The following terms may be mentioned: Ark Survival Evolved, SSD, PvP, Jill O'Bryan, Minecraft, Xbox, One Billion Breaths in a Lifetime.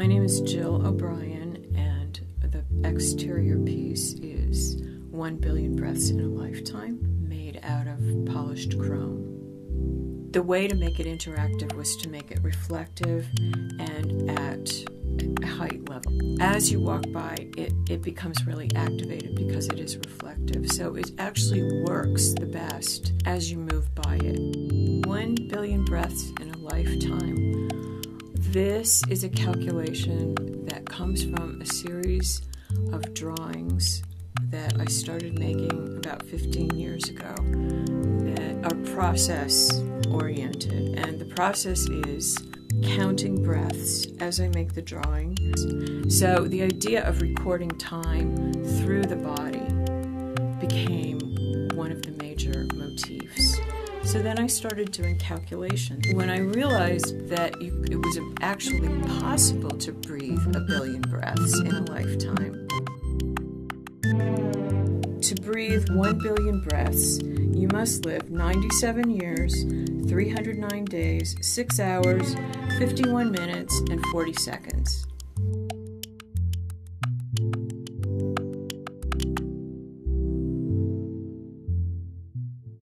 My name is Jill O'Bryan, and the exterior piece is 1 Billion Breaths in a Lifetime, made out of polished chrome. The way to make it interactive was to make it reflective and at height level. As you walk by, it becomes really activated because it is reflective. So it actually works the best as you move by it. 1 billion breaths in a lifetime. This is a calculation that comes from a series of drawings that I started making about 15 years ago that are process-oriented. And the process is counting breaths as I make the drawing. So the idea of recording time through the body became one of the major motifs. So then I started doing calculations. When I realized that it was actually possible to breathe 1 billion breaths in a lifetime. To breathe 1 billion breaths, you must live 97 years, 309 days, 6 hours, 51 minutes, and 40 seconds.